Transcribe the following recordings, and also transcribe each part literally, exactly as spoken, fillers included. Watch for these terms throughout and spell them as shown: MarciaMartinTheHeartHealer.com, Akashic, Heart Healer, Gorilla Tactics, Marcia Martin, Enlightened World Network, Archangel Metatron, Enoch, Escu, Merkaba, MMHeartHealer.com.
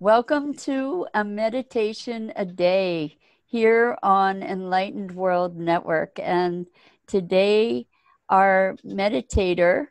Welcome to A Meditation a Day here on Enlightened World Network. And today our meditator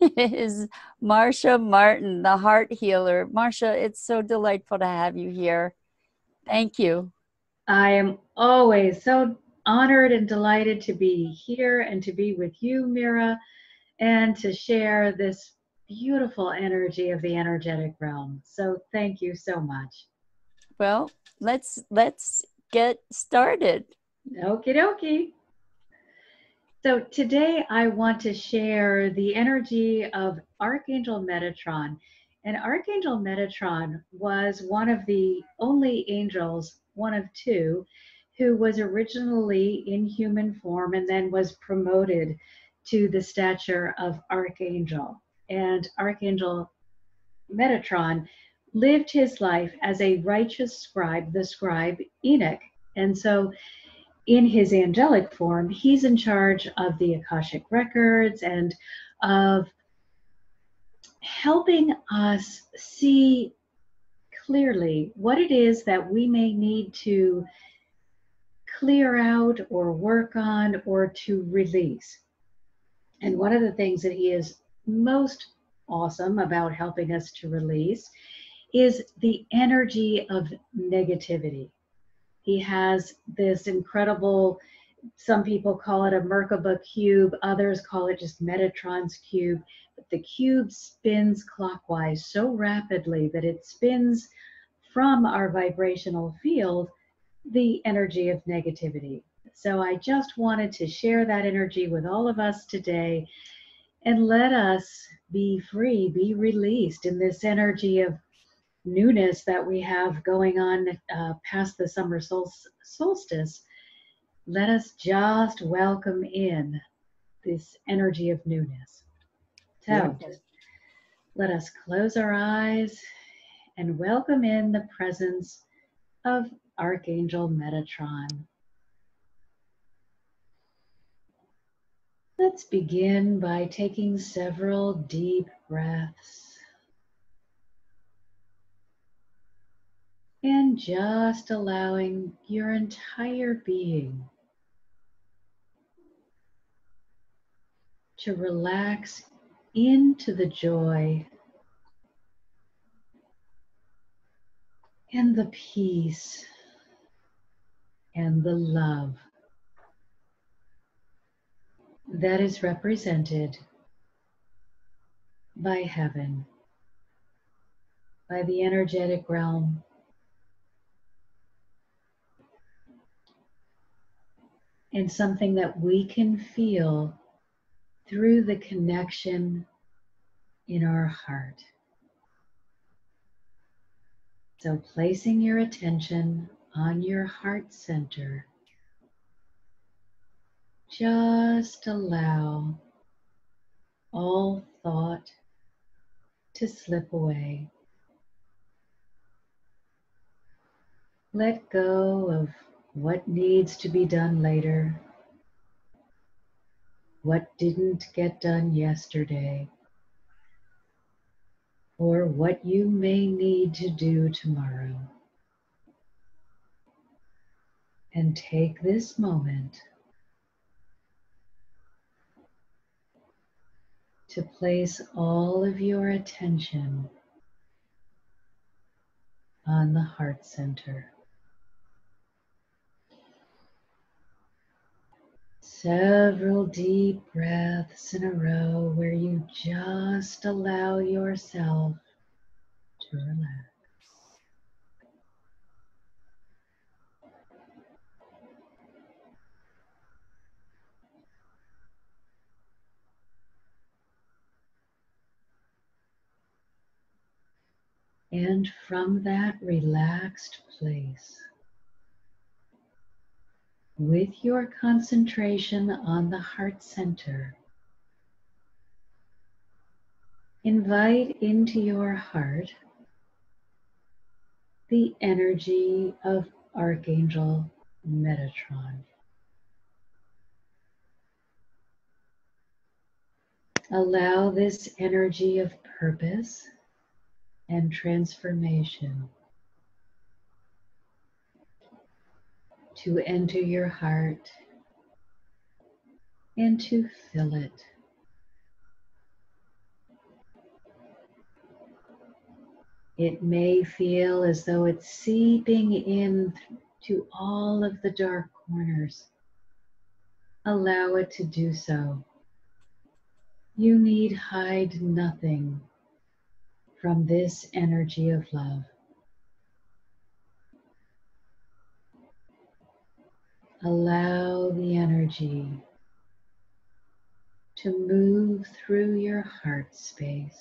is Marcia Martin, the Heart Healer. Marcia, it's so delightful to have you here. Thank you. I am always so honored and delighted to be here and to be with you, Mira, and to share this beautiful energy of the energetic realm. So thank you so much. Well, let's let's get started. Okie dokie. So today I want to share the energy of Archangel Metatron. And Archangel Metatron was one of the only angels, one of two, who was originally in human form and then was promoted to the stature of Archangel. And Archangel Metatron lived his life as a righteous scribe, the scribe Enoch. And so in his angelic form, he's in charge of the Akashic records and of helping us see clearly what it is that we may need to clear out or work on or to release. And one of the things that he is most awesome about helping us to release is the energy of negativity. He has this incredible, some people call it a Merkaba cube, others call it just Metatron's cube. But the cube spins clockwise so rapidly that it spins from our vibrational field the energy of negativity. So I just wanted to share that energy with all of us today. And let us be free, be released in this energy of newness that we have going on uh, past the summer sol solstice. Let us just welcome in this energy of newness. So just let us close our eyes and welcome in the presence of Archangel Metatron. Let's begin by taking several deep breaths and just allowing your entire being to relax into the joy and the peace and the love that is represented by heaven, by the energetic realm. And something that we can feel through the connection in our heart. So placing your attention on your heart center, just allow all thought to slip away. Let go of what needs to be done later, what didn't get done yesterday, or what you may need to do tomorrow. And take this moment to place all of your attention on the heart center. Several deep breaths in a row where you just allow yourself to relax. And from that relaxed place, with your concentration on the heart center, invite into your heart the energy of Archangel Metatron. Allow this energy of purpose and transformation to enter your heart and to fill it. It may feel as though it's seeping in to all of the dark corners. Allow it to do so. You need hide nothing from this energy of love. Allow the energy to move through your heart space,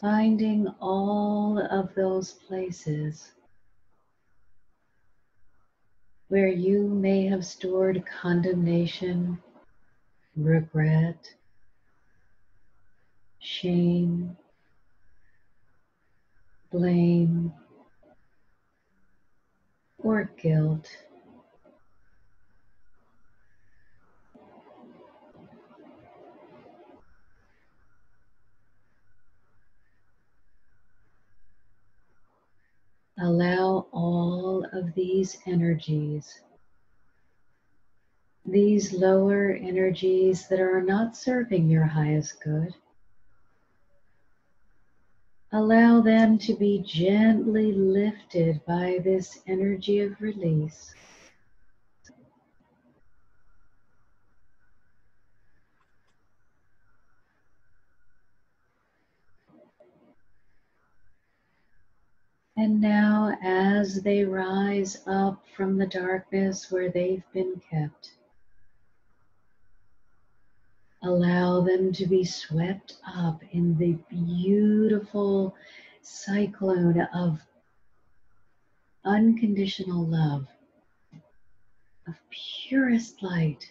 finding all of those places where you may have stored condemnation, regret, shame, blame, or guilt. Allow all of these energies, these lower energies that are not serving your highest good, allow them to be gently lifted by this energy of release. And now, as they rise up from the darkness where they've been kept, allow them to be swept up in the beautiful cyclone of unconditional love, of purest light.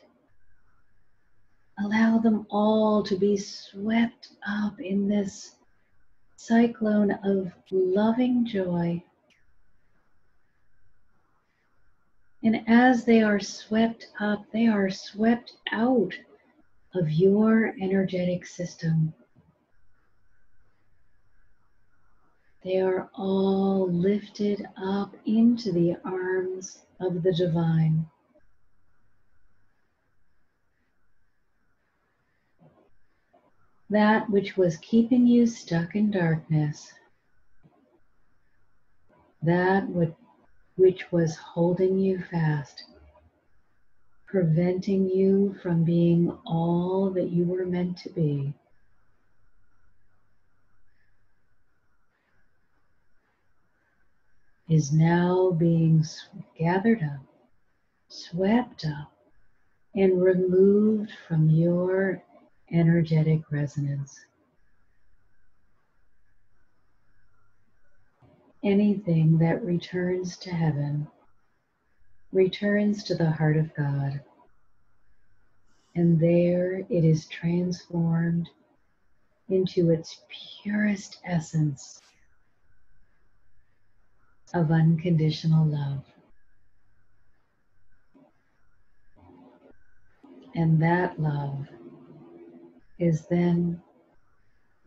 Allow them all to be swept up in this cyclone of loving joy. And as they are swept up, they are swept out of your energetic system. They are all lifted up into the arms of the divine. That which was keeping you stuck in darkness, that which was holding you fast, preventing you from being all that you were meant to be, is now being gathered up, swept up, and removed from your energetic resonance. Anything that returns to heaven returns to the heart of God, and there it is transformed into its purest essence of unconditional love. And that love is then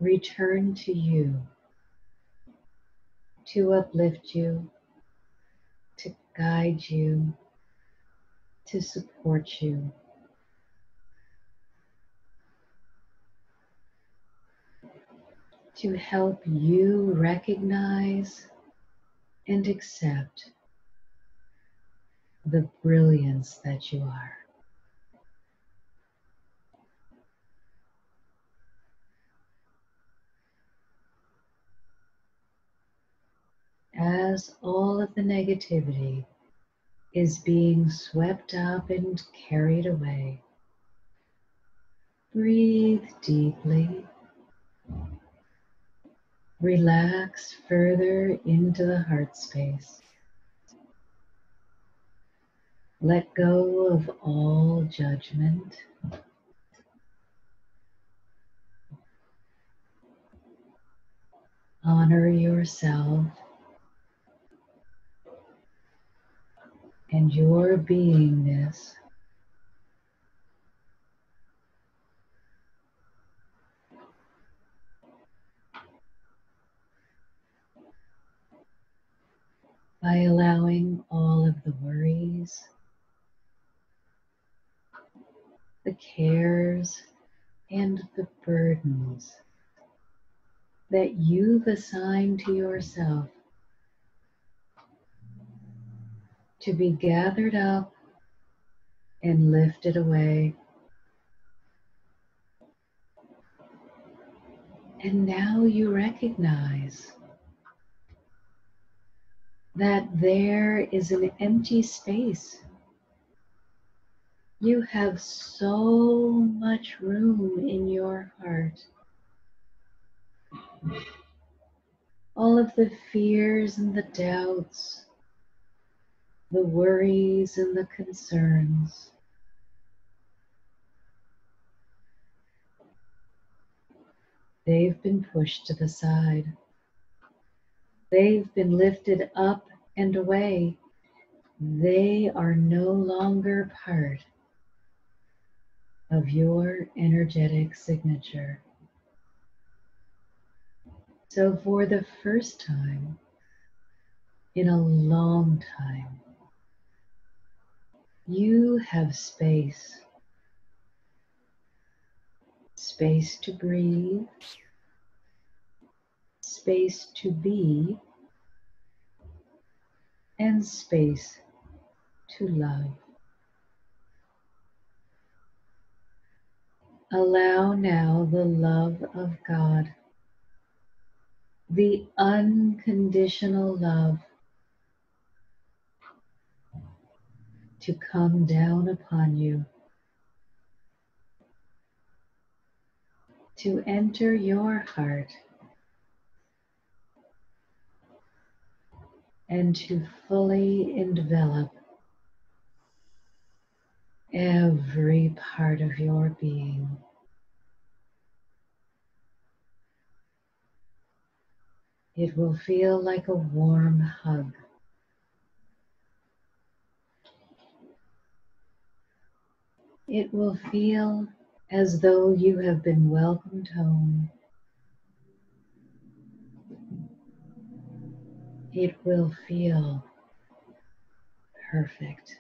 returned to you to uplift you, to guide you, to support you. To help you recognize and accept the brilliance that you are. As all of the negativity is being swept up and carried away, breathe deeply. Relax further into the heart space. Let go of all judgment. Honor yourself and your beingness. by allowing all of the worries, the cares, and the burdens that you've assigned to yourself to be gathered up and lifted away. And now you recognize that there is an empty space. You have so much room in your heart. All of the fears and the doubts, the worries and the concerns. They've been pushed to the side. They've been lifted up and away. They are no longer part of your energetic signature. So for the first time in a long time, you have space. Space to breathe, space to be, and space to love. Allow now the love of God, the unconditional love, to come down upon you, to enter your heart, and to fully envelop every part of your being. It will feel like a warm hug. It will feel as though you have been welcomed home. It will feel perfect.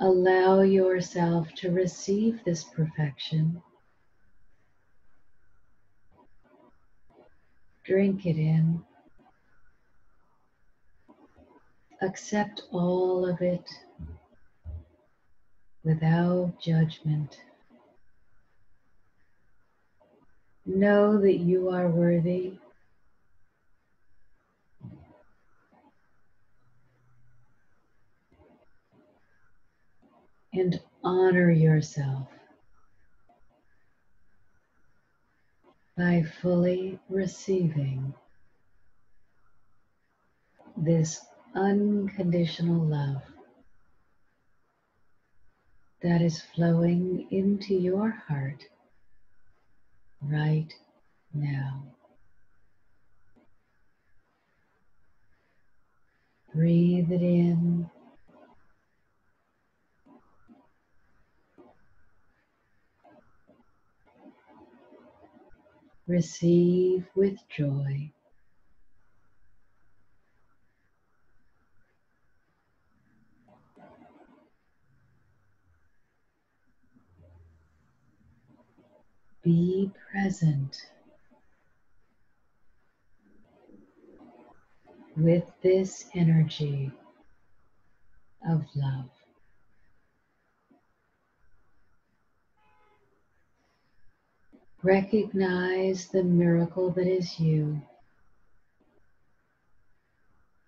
Allow yourself to receive this perfection. Drink it in. Accept all of it without judgment. Know that you are worthy. And honor yourself by fully receiving this unconditional love that is flowing into your heart right now. Breathe it in. Receive with joy. Be present with this energy of love. Recognize the miracle that is you.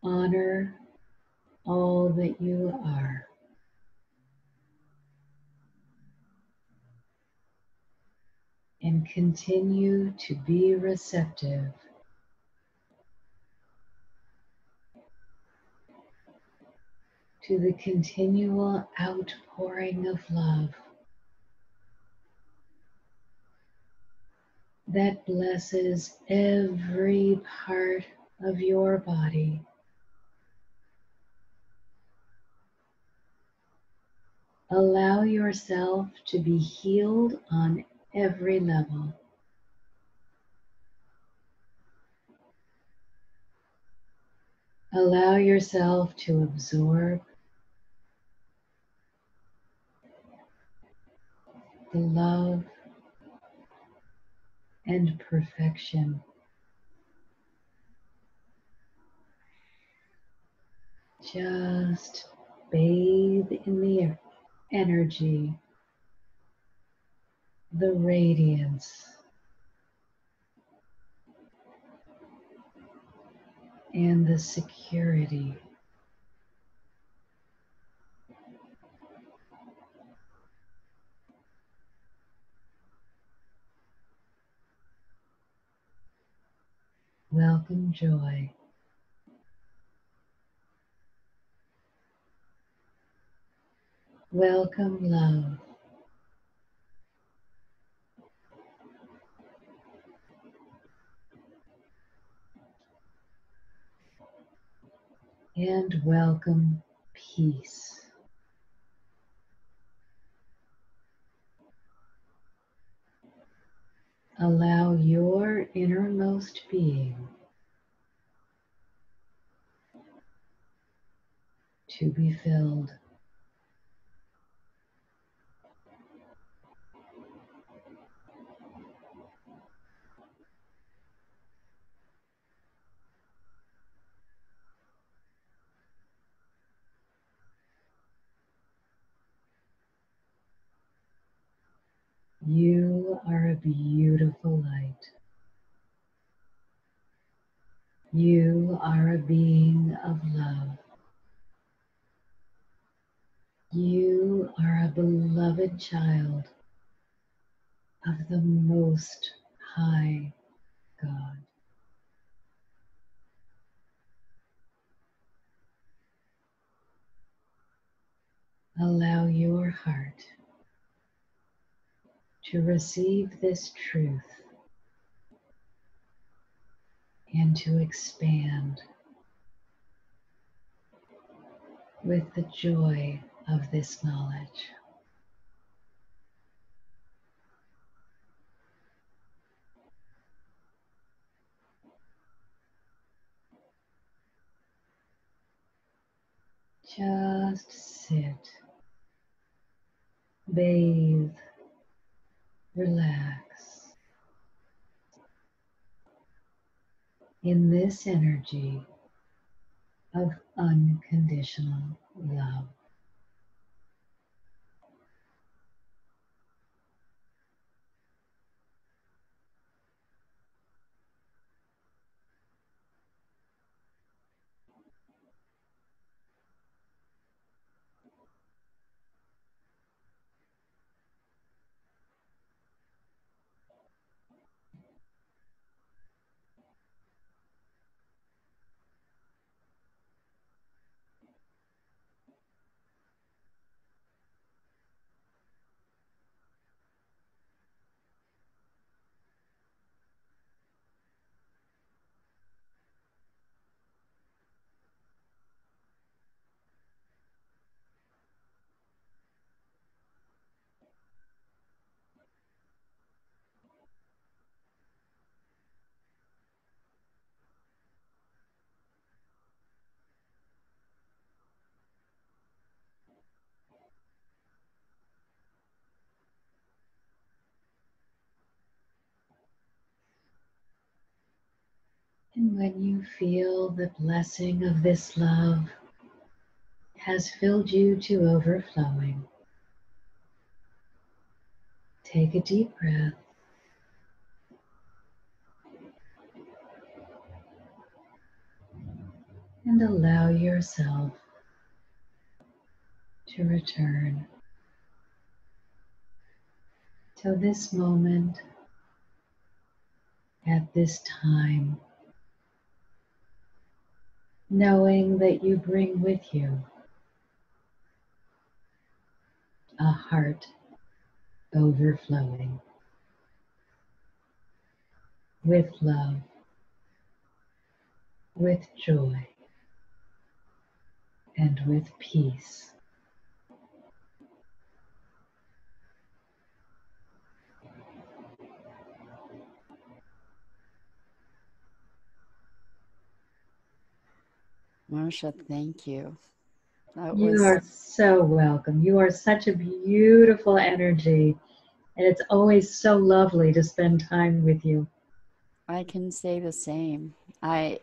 Honor all that you are. And continue to be receptive to the continual outpouring of love that blesses every part of your body, allow yourself to be healed on every level. Allow yourself to absorb the love and perfection . Just bathe in the energy, the radiance, and the security. Welcome joy. Welcome love. And welcome peace. Allow your innermost being to be filled. You are a beautiful light. You are a being of love. You are a beloved child of the Most High God. Allow your heart to receive this truth and to expand with the joy of this knowledge. Just sit, bathe, relax in this energy of unconditional love. And when you feel the blessing of this love has filled you to overflowing, take a deep breath and allow yourself to return to this moment at this time, knowing that you bring with you a heart overflowing with love, with joy, and with peace. Marcia, thank you. That you was... are so welcome. You are such a beautiful energy. And it's always so lovely to spend time with you. I can say the same. I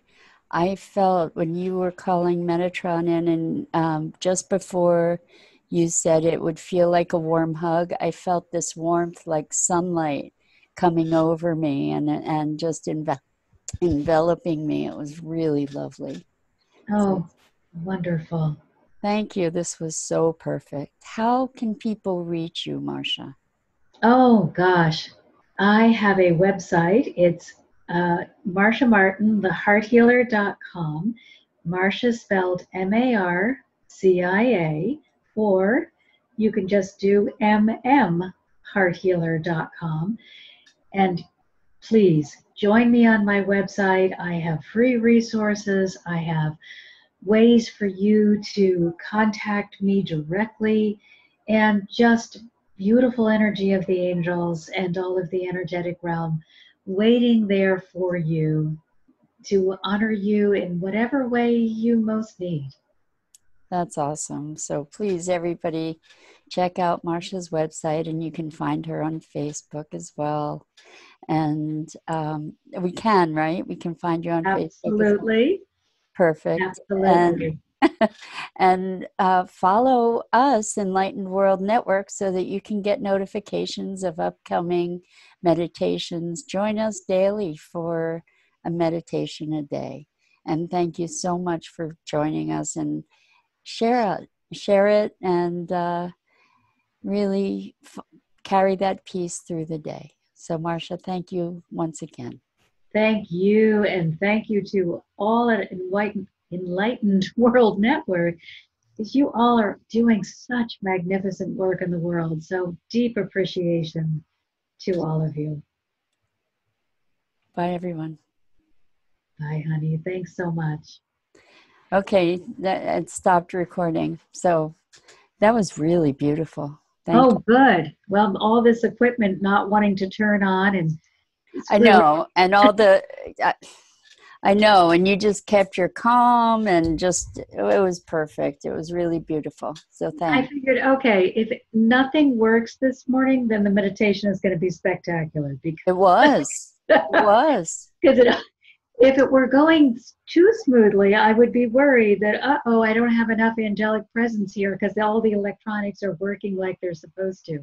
I felt when you were calling Metatron in, and um, just before you said it would feel like a warm hug, I felt this warmth like sunlight coming over me and and just enve enveloping me. It was really lovely. Oh, so, wonderful. Thank you. This was so perfect. How can people reach you, Marcia? Oh, gosh. I have a website. It's uh, Marcia Martin The Heart Healer dot com. Marcia spelled M A R C I A, or you can just do M M Heart Healer dot com. And please join me on my website. I have free resources. I have ways for you to contact me directly, and just beautiful energy of the angels and all of the energetic realm waiting there for you to honor you in whatever way you most need. That's awesome. So please, everybody, check out Marcia's website, and you can find her on Facebook as well. And um, we can, right? We can find you on Absolutely. Facebook. Absolutely. Perfect. Absolutely. And and uh, follow us, Enlightened World Network, so that you can get notifications of upcoming meditations. Join us daily for a meditation a day. And thank you so much for joining us, and share it, share it and uh, really f carry that peace through the day. So Marcia, thank you once again. Thank you, and thank you to all at Enlightened Enlightened World Network, because you all are doing such magnificent work in the world. So deep appreciation to all of you. Bye, everyone. Bye, honey. Thanks so much. Okay, that it stopped recording. So that was really beautiful. Thank oh, you. Good. Well, all this equipment not wanting to turn on, and I really know, and all the. I, I know, and you just kept your calm, and just, it was perfect. It was really beautiful. So thanks. I figured, okay, if nothing works this morning, then the meditation is going to be spectacular. Because it was. It was. Because if it were going too smoothly, I would be worried that, uh-oh, I don't have enough angelic presence here, because all the electronics are working like they're supposed to.